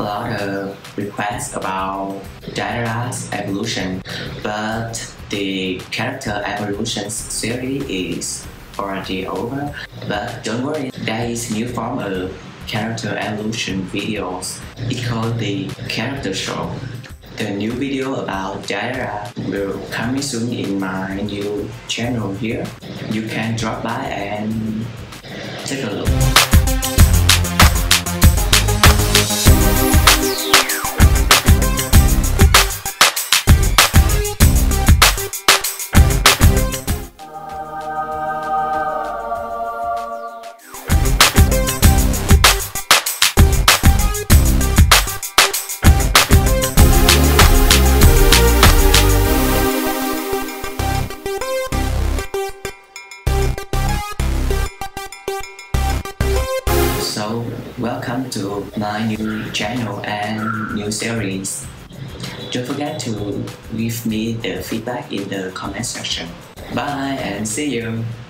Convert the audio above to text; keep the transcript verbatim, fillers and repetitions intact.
a lot of requests about Daira's evolution, but the character evolution series is already over. But don't worry, there is new form of character evolution videos. It's called the character show. The new video about Daira will come soon in my new channel here. You can drop by and take a look. So, welcome to my new channel and new series. Don't forget to leave me the feedback in the comment section. Bye and see you!